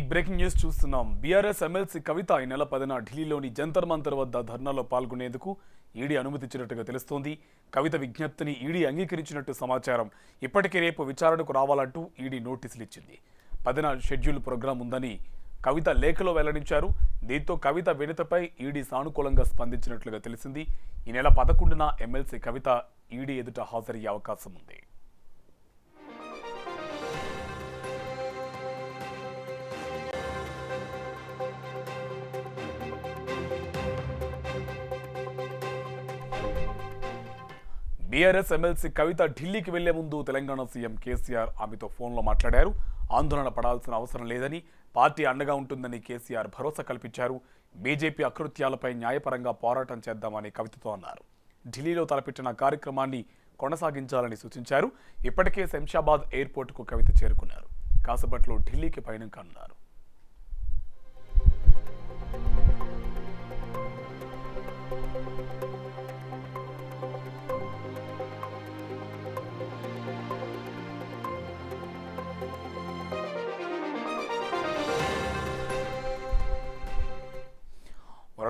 ఇక breaking news చూస్తున్నాం. BRS MLC Kavitha ఈ నెల 10న ఢిల్లీలోని జంతర్ మంతర్ వద్ద ధర్నాలో పాల్గొనేందుకు ఈడీ అనుమతిచ్చినట్టుగా తెలుస్తోంది. కవిత విజ్ఞప్తిని ఈడీ అంగీకరించినట్టు సమాచారం. ఇప్పటికే రేపు విచారణకు రావాలంటూ ఈడీ నోటీసులు ఇచ్చింది. 10న షెడ్యూల్ ప్రోగ్రాం ఉందని కవిత లేఖలో వెల్లడించారు. దీంతో కవిత వినతిపై ఈడీ సానుకూలంగా స్పందించినట్లుగా తెలిసింది. ఈ నెల 11న ఎమ్మెల్సీ కవిత ఈడీ ఎదుట హాజరయ్యే అవకాశం ఉంది. బీఆర్ఎస్ ఎమ్మెల్సీ కవిత ఢిల్లీకి వెళ్లే ముందు తెలంగాణ సీఎం కేసీఆర్ ఆమెతో ఫోన్లో మాట్లాడారు. ఆందోళన పడాల్సిన అవసరం లేదని, పార్టీ అండగా ఉంటుందని కేసీఆర్ భరోసా కల్పించారు. బీజేపీ అకృత్యాలపై న్యాయపరంగా పోరాటం చేద్దామని కవితతో అన్నారు. ఢిల్లీలో తలపెట్టిన కార్యక్రమాన్ని కొనసాగించాలని సూచించారు. ఇప్పటికే శంషాబాద్ ఎయిర్పోర్టుకు కవిత చేరుకున్నారు. కాసేపట్లో ఢిల్లీకి పయనం కానున్నారు.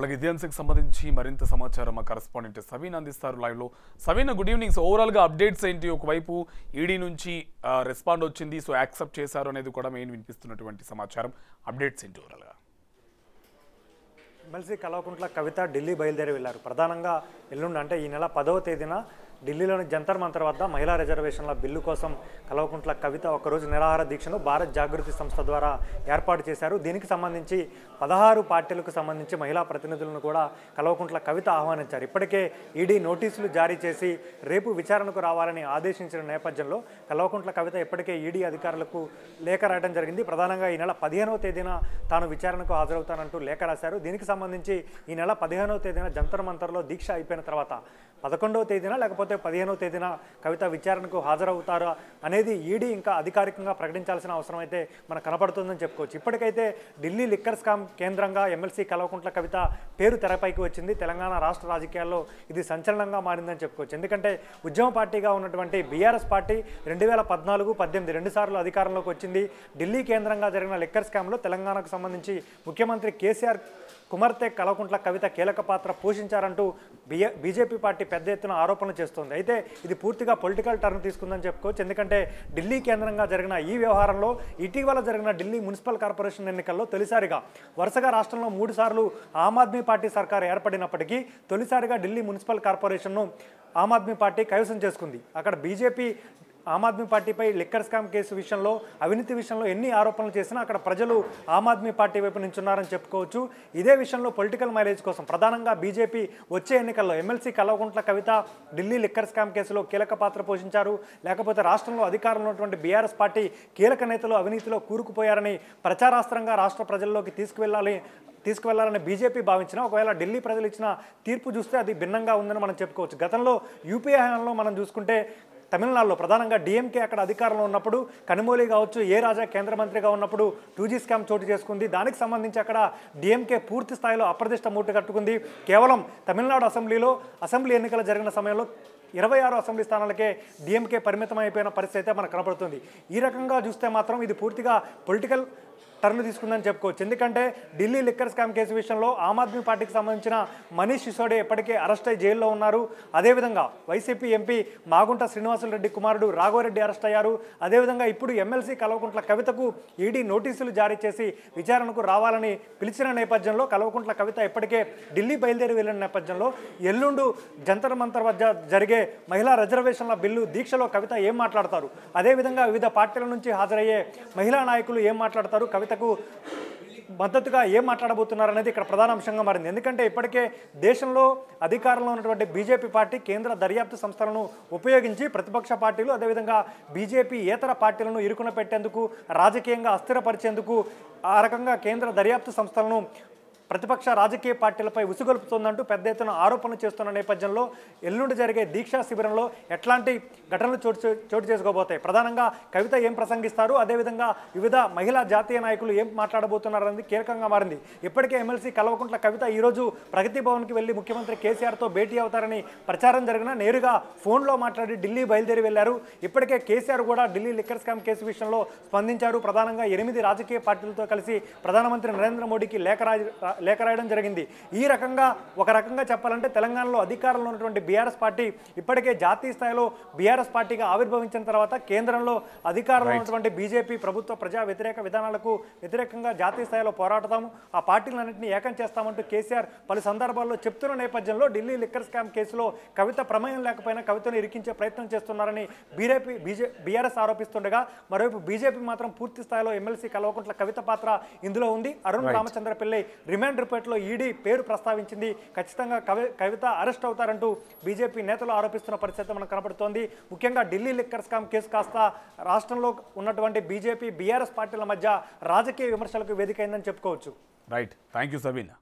అలాగే ఇదే అంశానికి సంబంధించి మరింత సమాచారం మా కరెస్పాండెంట్ సవీన్ అందిస్తారు లైవ్లో. Saveen, good evening. సో ఓవరాల్గా అప్డేట్స్ ఏంటి? ఒకవైపు ఈడీ నుంచి రెస్పాండ్ వచ్చింది, సో యాక్సెప్ట్ చేశారు అనేది కూడా మెయిన్ వినిపిస్తున్నటువంటి సమాచారం. అప్డేట్స్ ఏంటి ఓవరాల్గా? ఎమ్మెల్సీ కల్వకుంట్ల కవిత ఢిల్లీ బయలుదేరి వెళ్ళారు. ప్రధానంగా ఎల్లుండి అంటే ఈ నెల 10వ తేదీన ఢిల్లీలోని జంతర్ మంతర్ వద్ద మహిళా రిజర్వేషన్ల బిల్లు కోసం కల్వకుంట్ల కవిత ఒకరోజు నిరాహార దీక్షను భారత్ జాగృతి సంస్థ ద్వారా ఏర్పాటు చేశారు. దీనికి సంబంధించి 16 పార్టీలకు సంబంధించి మహిళా ప్రతినిధులను కూడా కల్వకుంట్ల కవిత ఆహ్వానించారు. ఇప్పటికే ఈడీ నోటీసులు జారీ చేసి రేపు విచారణకు రావాలని ఆదేశించిన నేపథ్యంలో కల్వకుంట్ల కవిత ఇప్పటికే ఈడీ అధికారులకు లేఖ రాయడం జరిగింది. ప్రధానంగా ఈ నెల 15వ తేదీన తాను విచారణకు హాజరవుతానంటూ లేఖ రాశారు. దీనికి సంబంధించి ఈ నెల 15వ తేదీన జంతర్ మంతర్లో దీక్ష అయిపోయిన తర్వాత 11వ తేదీన లేకపోతే 15వ తేదీన కవిత విచారణకు హాజరవుతారా అనేది ఈడీ ఇంకా అధికారికంగా ప్రకటించాల్సిన అవసరం అయితే మనకు కనపడుతుందని చెప్పుకోవచ్చు. ఇప్పటికైతే ఢిల్లీ లిక్కర్ స్కామ్ కేంద్రంగా ఎమ్మెల్సీ కల్వకుంట్ల కవిత పేరు తెరపైకి వచ్చింది. తెలంగాణ రాష్ట్ర రాజకీయాల్లో ఇది సంచలనంగా మారిందని చెప్పుకోవచ్చు. ఎందుకంటే ఉద్యమ పార్టీగా ఉన్నటువంటి బీఆర్ఎస్ పార్టీ 2014, 2018 2 సార్లు అధికారంలోకి వచ్చింది. ఢిల్లీ కేంద్రంగా జరిగిన లిక్కర్ స్కామ్లో తెలంగాణకు సంబంధించి ముఖ్యమంత్రి కేసీఆర్ కుమార్తె కల్వకుంట్ల కవిత కీలక పాత్ర పోషించారంటూ బీజేపీ పార్టీ పెద్ద ఎత్తున ఆరోపణలు చేస్తోంది. అయితే ఇది పూర్తిగా పొలిటికల్ టర్న్ తీసుకుందని చెప్పుకోవచ్చు. ఎందుకంటే ఢిల్లీ కేంద్రంగా జరిగిన ఈ వ్యవహారంలో ఇటీవల జరిగిన ఢిల్లీ మున్సిపల్ కార్పొరేషన్ ఎన్నికల్లో తొలిసారిగా వరుసగా రాష్ట్రంలో 3 సార్లు ఆమ్ ఆద్మీ పార్టీ సర్కారు ఏర్పడినప్పటికీ తొలిసారిగా ఢిల్లీ మున్సిపల్ కార్పొరేషన్ను ఆమ్ ఆద్మీ పార్టీ కైవసం చేసుకుంది. అక్కడ బీజేపీ ఆమ్ ఆద్మీ పార్టీపై లిక్కర్ స్కామ్ కేసు విషయంలో, అవినీతి విషయంలో ఎన్ని ఆరోపణలు చేసినా అక్కడ ప్రజలు ఆమ్ ఆద్మీ పార్టీ వైపు నిల్చున్నారని చెప్పుకోవచ్చు. ఇదే విషయంలో పొలిటికల్ మైలేజ్ కోసం ప్రధానంగా బీజేపీ వచ్చే ఎన్నికల్లో MLC Kalvakuntla Kavitha Delhi liquor scam కేసులో కీలక పాత్ర పోషించారు, లేకపోతే రాష్ట్రంలో అధికారంలో ఉన్నటువంటి బీఆర్ఎస్ పార్టీ కీలక నేతలు అవినీతిలో కూరుకుపోయారని ప్రచారాస్త్రంగా రాష్ట్ర ప్రజల్లోకి తీసుకువెళ్లాలని బీజేపీ భావించిన, ఒకవేళ ఢిల్లీ ప్రజలు ఇచ్చిన తీర్పు చూస్తే అది భిన్నంగా ఉందని మనం చెప్పుకోవచ్చు. గతంలో యూపీఏ హయాంలో మనం చూసుకుంటే తమిళనాడులో ప్రధానంగా డీఎంకే అక్కడ అధికారంలో ఉన్నప్పుడు కనుమూలి కావచ్చు, ఏ రాజా కేంద్ర మంత్రిగా ఉన్నప్పుడు 2G స్కామ్ చోటు చేసుకుంది. దానికి సంబంధించి అక్కడ డీఎంకే పూర్తి స్థాయిలో అప్రదిష్ట మూట కట్టుకుంది. కేవలం తమిళనాడు అసెంబ్లీ ఎన్నికలు జరిగిన సమయంలో 26 అసెంబ్లీ స్థానాలకే డీఎంకే పరిమితం అయిపోయిన పరిస్థితి అయితే మనకు కనబడుతుంది. ఈ రకంగా చూస్తే మాత్రం ఇది పూర్తిగా పొలిటికల్ టర్న్ తీసుకుందని చెప్పుకోవచ్చు. ఎందుకంటే ఢిల్లీ లిక్కర్ స్కామ్ కేసు విషయంలో ఆమ్ ఆద్మీ పార్టీకి సంబంధించిన మనీష్ సిసోడే ఇప్పటికే అరెస్ట్ అయ్యి జైల్లో ఉన్నారు. అదేవిధంగా వైసీపీ ఎంపీ మాగుంట శ్రీనివాసులరెడ్డి కుమారుడు రాఘవరెడ్డి అరెస్ట్ అయ్యారు. అదేవిధంగా ఇప్పుడు ఎమ్మెల్సీ కల్వకుంట్ల కవితకు ఈడీ నోటీసులు జారీ చేసి విచారణకు రావాలని పిలిచిన నేపథ్యంలో కల్వకుంట్ల కవిత ఇప్పటికే ఢిల్లీ బయలుదేరి వెళ్ళిన నేపథ్యంలో ఎల్లుండు జంతర్ మంతర్ వద్ద జరిగే మహిళా రిజర్వేషన్ల బిల్లు దీక్షలో కవిత ఏం మాట్లాడతారు, అదేవిధంగా వివిధ పార్టీల నుంచి హాజరయ్యే మహిళా నాయకులు ఏం మాట్లాడతారు, కవితకు మద్దతుగా ఏం మాట్లాడబోతున్నారు అనేది ఇక్కడ ప్రధాన అంశంగా మారింది. ఎందుకంటే ఇప్పటికే దేశంలో అధికారంలో ఉన్నటువంటి బీజేపీ పార్టీ కేంద్ర దర్యాప్తు సంస్థలను ఉపయోగించి ప్రతిపక్ష పార్టీలు, అదేవిధంగా బీజేపీ ఏతర పార్టీలను ఇరుకున పెట్టేందుకు, రాజకీయంగా అస్థిరపరిచేందుకు ఆ రకంగా కేంద్ర దర్యాప్తు సంస్థలను ప్రతిపక్ష రాజకీయ పార్టీలపై ఉసుగొల్పుతోందంటూ పెద్ద ఎత్తున ఆరోపణలు చేస్తున్న నేపథ్యంలో ఎల్లుండి జరిగే దీక్షా శిబిరంలో ఎట్లాంటి ఘటనలు చోటు చేసుకోబోతాయి, ప్రధానంగా కవిత ఏం ప్రసంగిస్తారు, అదేవిధంగా వివిధ మహిళా జాతీయ నాయకులు ఏం మాట్లాడబోతున్నారనేది కీలకంగా మారింది. ఇప్పటికే ఎమ్మెల్సీ కల్వకుంట్ల కవిత ఈరోజు ప్రగతి భవన్కి వెళ్ళి ముఖ్యమంత్రి కేసీఆర్తో భేటీ అవుతారని ప్రచారం జరిగిన నేరుగా ఫోన్లో మాట్లాడి ఢిల్లీ బయలుదేరి వెళ్లారు. ఇప్పటికే కేసీఆర్ కూడా ఢిల్లీ లిక్కర్ స్కామ్ కేసు విషయంలో స్పందించారు. ప్రధానంగా 8 రాజకీయ పార్టీలతో కలిసి ప్రధానమంత్రి నరేంద్ర మోడీకి లేఖ రాయడం జరిగింది. ఈ రకంగా ఒక రకంగా చెప్పాలంటే తెలంగాణలో అధికారంలో ఉన్నటువంటి బీఆర్ఎస్ పార్టీ ఇప్పటికే జాతీయ స్థాయిలో బీఆర్ఎస్ పార్టీగా ఆవిర్భవించిన తర్వాత కేంద్రంలో అధికారంలో ఉన్నటువంటి బీజేపీ ప్రభుత్వ ప్రజా వ్యతిరేక విధానాలకు వ్యతిరేకంగా జాతీయ స్థాయిలో పోరాడతాము, ఆ పార్టీలన్నింటినీ ఏకం చేస్తామంటూ కేసీఆర్ పలు సందర్భాల్లో చెప్తున్న నేపథ్యంలో ఢిల్లీ లిక్కర్ స్కామ్ కేసులో కవిత ప్రమేయం లేకపోయినా కవితను ఇరికించే ప్రయత్నం చేస్తున్నారని బీఆర్ఎస్ ఆరోపిస్తుండగా మరోవైపు బీజేపీ మాత్రం పూర్తి స్థాయిలో ఎమ్మెల్సీ కల్వకుంట్ల కవిత పాత్ర ఇందులో ఉంది. అరుణ్ రామచంద్ర పిల్లై రిమాండ్ రిపోర్ట్లో ఈడీ పేరు ప్రస్తావించింది. ఖచ్చితంగా కవిత అరెస్ట్ అవుతారంటూ బీజేపీ నేతలు ఆరోపిస్తున్న పరిస్థితి మనకు కనబడుతోంది. ముఖ్యంగా ఢిల్లీ లిక్కర్ స్కామ్ కేసు కాస్త రాష్ట్రంలో ఉన్నటువంటి బీజేపీ బీఆర్ఎస్ పార్టీల మధ్య రాజకీయ విమర్శలకు వేదికైందని చెప్పుకోవచ్చు. Right, thank you Sabina.